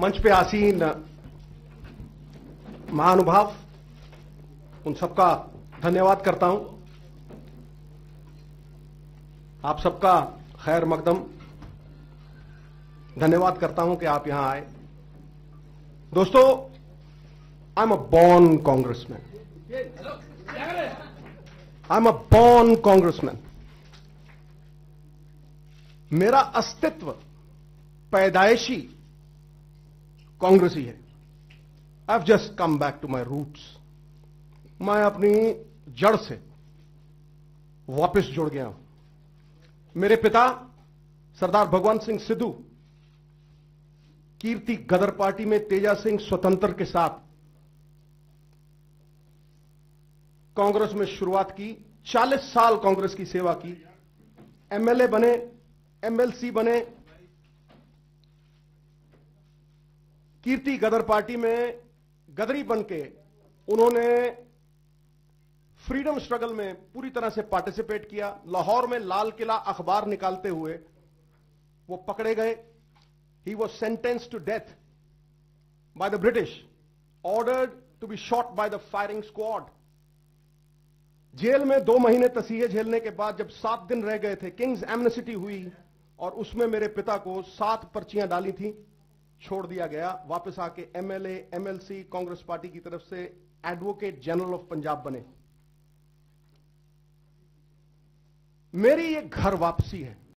मंच पे आसीन महानुभाव, उन सबका धन्यवाद करता हूं। आप सबका खैर मकदम, धन्यवाद करता हूं कि आप यहां आए। दोस्तों, I am a born congressman, I am a born congressman. मेरा अस्तित्व पैदाइशी कांग्रेसी है। I have just come back to my roots. मैं अपनी जड़ से वापस जुड़ गया हूं। मेरे पिता सरदार भगवान सिंह सिद्धू कीर्ति गदर पार्टी में तेजा सिंह स्वतंत्र के साथ कांग्रेस में शुरुआत की। 40 साल कांग्रेस की सेवा की, एमएलए बने, एमएलसी बने। कीर्ति गदर पार्टी में गदरी बनके उन्होंने फ्रीडम स्ट्रगल में पूरी तरह से पार्टिसिपेट किया। लाहौर में लाल किला अखबार निकालते हुए वो पकड़े गए। He was sentenced to death by the British, ordered to be shot by the firing squad. Jail में 2 महीने तसीहे झेलने के बाद जब 7 दिन रह गए थे, किंग्स एमनेस्टी हुई और उसमें मेरे पिता को 7 पर्चियां डाली थी, छोड़ दिया गया। वापस आके एमएलए, एमएलसी, कांग्रेस पार्टी की तरफ से एडवोकेट जनरल ऑफ पंजाब बने। मेरी ये घर वापसी है।